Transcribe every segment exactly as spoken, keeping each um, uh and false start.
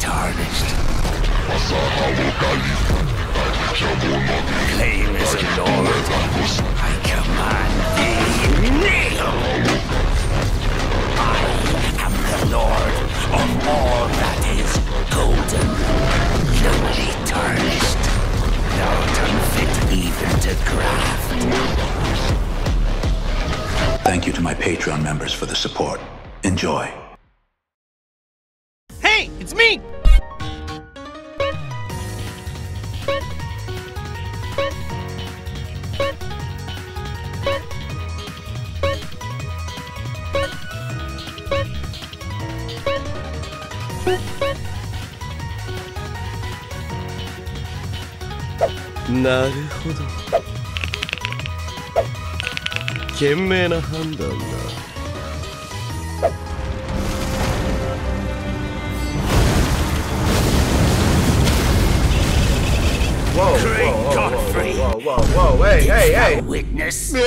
tarnished. Claim is a lord. I command thee, kneel! I am the lord of all that is golden, newly tarnished, not unfit even to graft. Thank you to my Patreon members for the support. Enjoy. Hey, it's me!なるほど。賢明な判断だ。 Whoa, Great whoa, Godfrey! Whoa, whoa, whoa, whoa, whoa, hey, hey, hey! Witness! Yeah.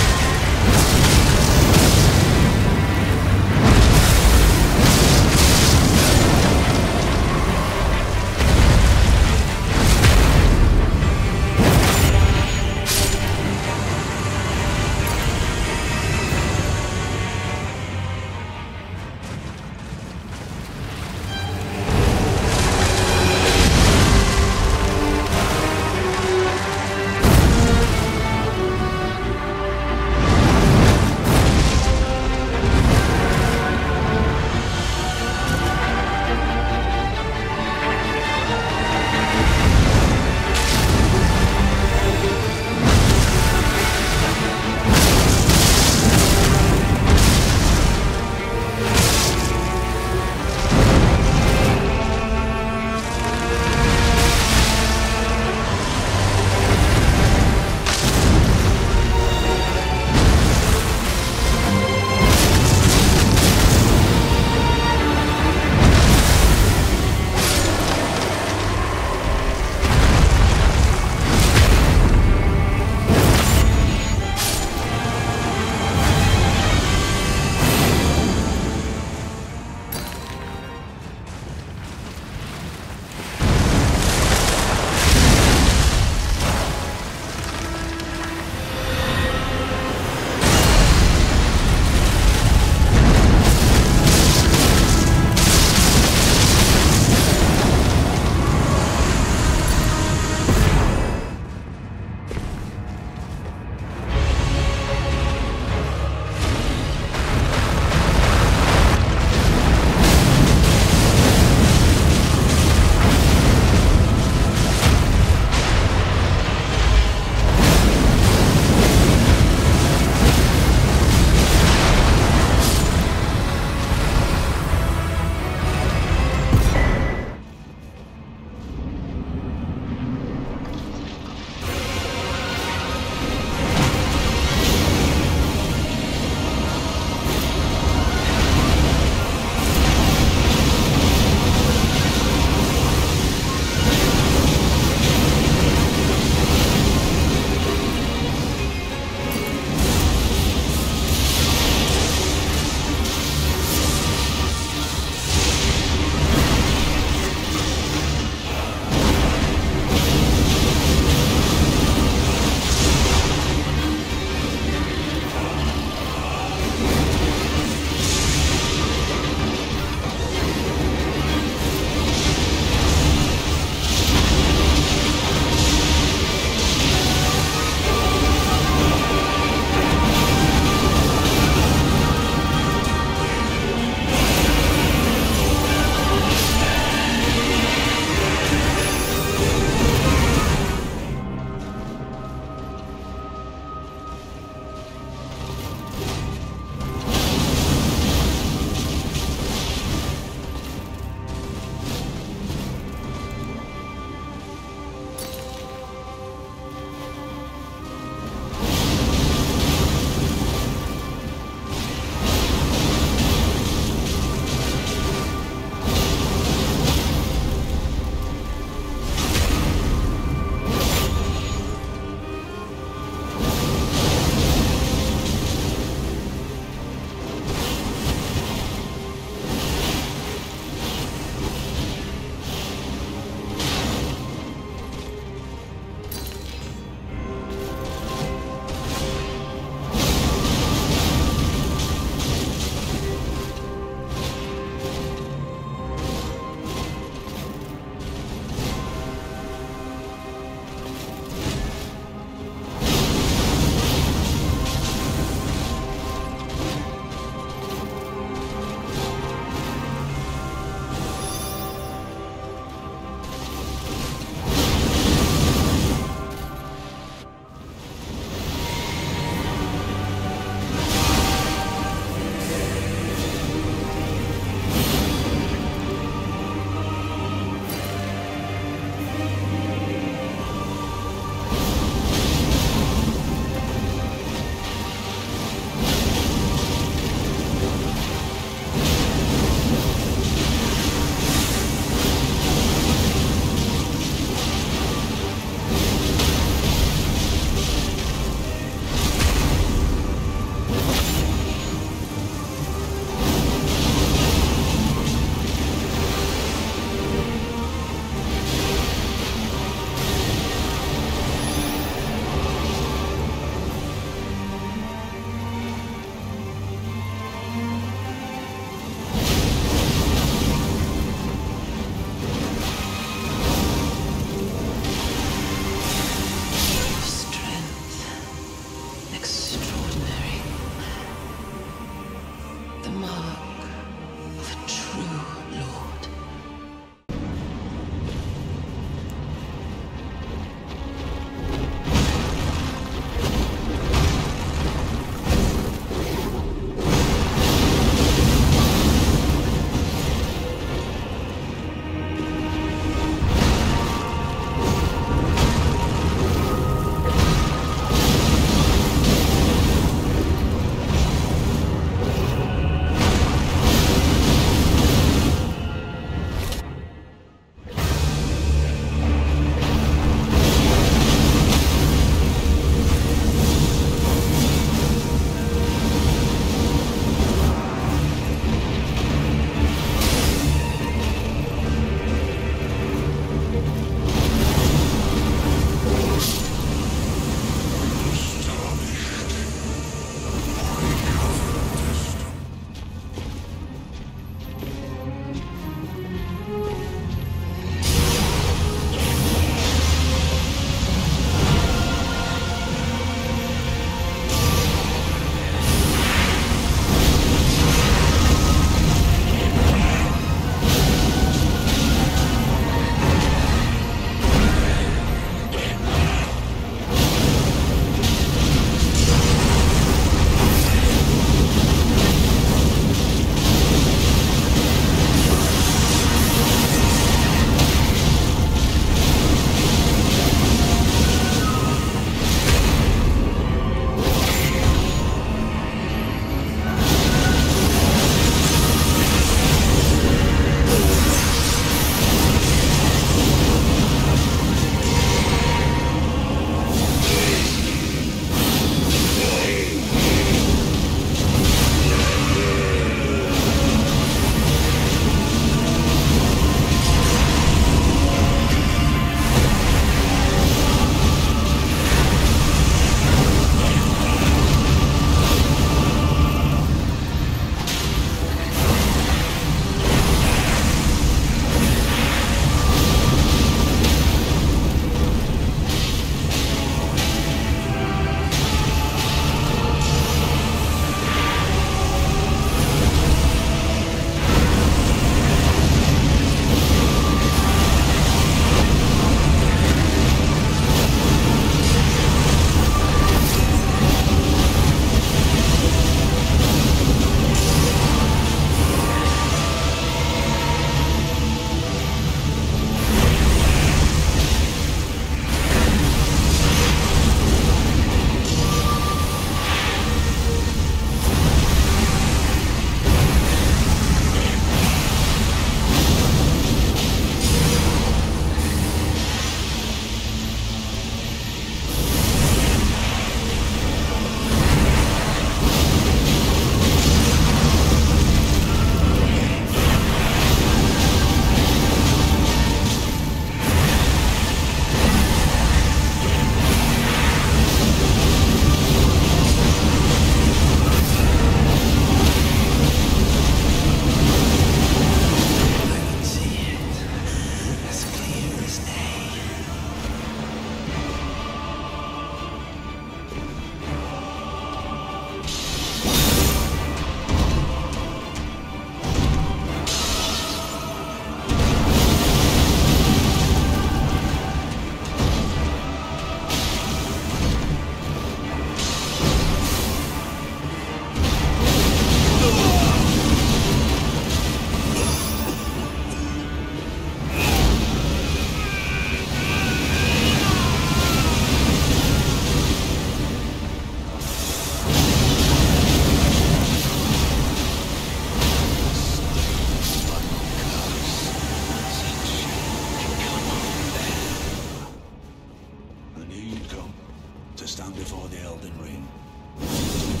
the Elden Ring.